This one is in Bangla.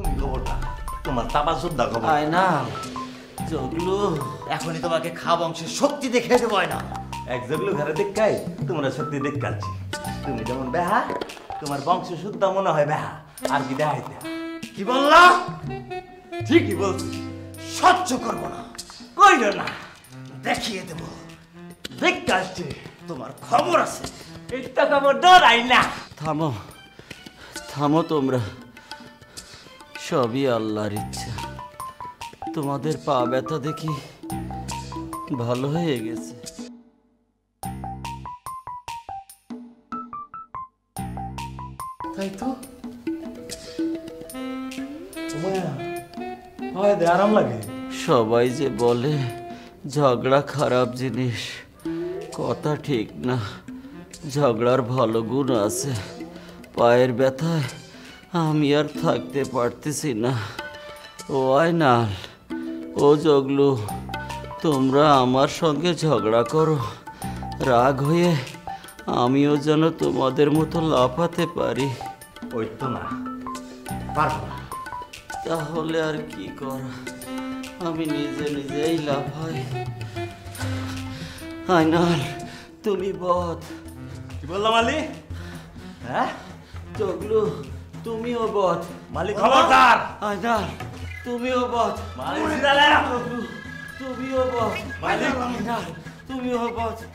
তুমি খবরটা তোমার তাবাসুরদা খবর আয় না জগলু এখনই তোমাকে খা বংশের শক্তি দেখে দেব না এক জগলু ঘরে দেখাই তোমরা শক্তি দেখাচ্ছি তুমি যেমন বেহা তোমার বংশ শুদ্ধ মনে হয় বেহা আর কি দেখাইতে কি বললা ঠিকই বলছিস সহ্য করব না কইল না দেখিয়ে দেব দেখাচ্ছি তোমার খবর আছে একটা খবর দর আই না থামো থামো তোমরা সবই আল্লাহর ইচ্ছা তোমাদের পা ব্যথা দেখি ভালো হয়ে গেছে তাই তো আরাম লাগে সবাই যে বলে ঝগড়া খারাপ জিনিস কথা ঠিক না ঝগড়ার ভালো গুণ আছে পায়ের ব্যথায় আমি আর থাকতে পারতেছি না ও আয়নাল ও জগলু তোমরা আমার সঙ্গে ঝগড়া করো রাগ হয়ে আমিও যেন তোমাদের মতো লাফাতে পারি ওই তো না পারবো না তাহলে আর কি কর আমি নিজে নিজেই লাফাই আয়নাল তুমি বধ কি বললাম আলি হ্যাঁ জগলু তুমিও বধ মালিক খবরদার আয়নাল তুমিও বধ মালিক তুমিও বধ মালিক তুমিও বধ